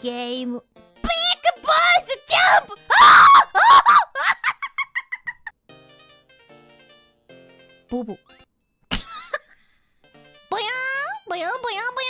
game. Big Buzz Jump! Boo boo. Boing, boing, boing, boing.